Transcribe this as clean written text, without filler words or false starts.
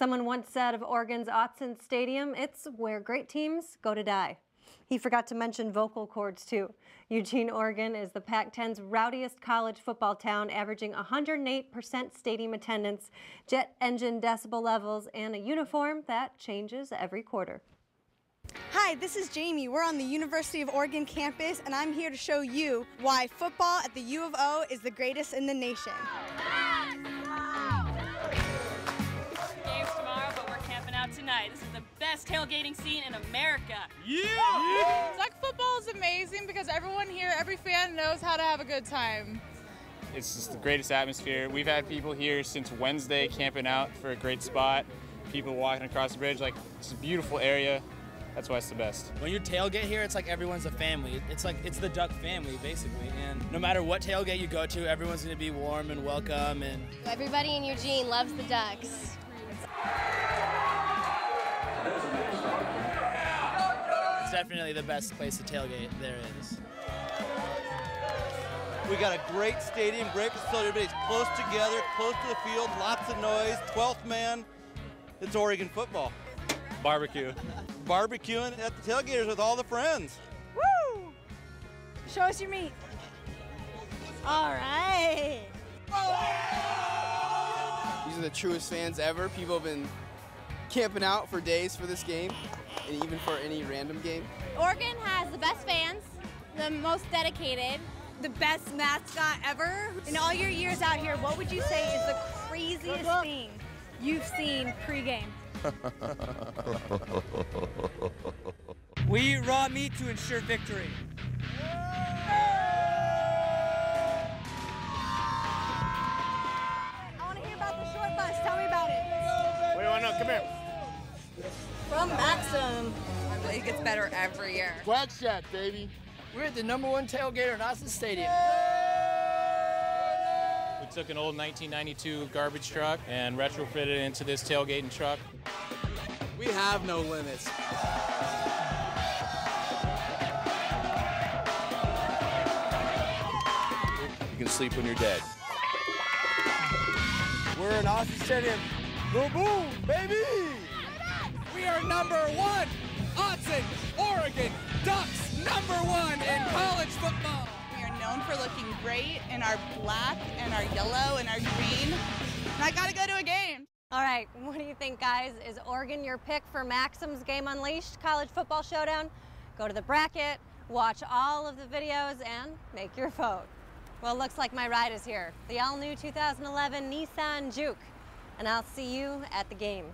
Someone once said of Oregon's Autzen Stadium, it's where great teams go to die. He forgot to mention vocal cords, too. Eugene, Oregon is the Pac-10's rowdiest college football town, averaging 108% stadium attendance, jet engine decibel levels, and a uniform that changes every quarter. Hi, this is Jamie. We're on the University of Oregon campus, and I'm here to show you why football at the U of O is the greatest in the nation. Tonight. This is the best tailgating scene in America. Yeah! Duck football is amazing because everyone here, every fan knows how to have a good time. It's just the greatest atmosphere. We've had people here since Wednesday camping out for a great spot. People walking across the bridge, like, it's a beautiful area. That's why it's the best. When you tailgate here, it's like everyone's a family. It's like it's the Duck family, basically. And no matter what tailgate you go to, everyone's going to be warm and welcome. And everybody in Eugene loves the Ducks. It's definitely the best place to tailgate there is. We got a great stadium, great facility. Everybody's close together, close to the field, lots of noise, 12th man. It's Oregon football. Barbecue. Barbecuing at the tailgaters with all the friends. Woo! Show us your meat. All right. Oh! These are the truest fans ever. People have been camping out for days for this game, and even for any random game. Oregon has the best fans, the most dedicated, the best mascot ever. In all your years out here, what would you say is the craziest thing you've seen pregame? We eat raw meat to ensure victory. I want to hear about the short bus. Tell me about it. What do you want to know? Come here. From Maxim. It gets better every year. Flag shot, baby. We're at the #1 tailgater in Autzen Stadium. We took an old 1992 garbage truck and retrofitted it into this tailgating truck. We have no limits. You can sleep when you're dead. We're in Autzen Stadium. Boom, boom, baby! We are #1, Autzen, Oregon, Ducks, #1 in college football. We are known for looking great in our black and our yellow and our green. And I gotta go to a game. All right, what do you think, guys? Is Oregon your pick for Maxim's Game Unleashed College Football Showdown? Go to the bracket, watch all of the videos, and make your vote. Well, looks like my ride is here, the all-new 2011 Nissan Juke, and I'll see you at the game.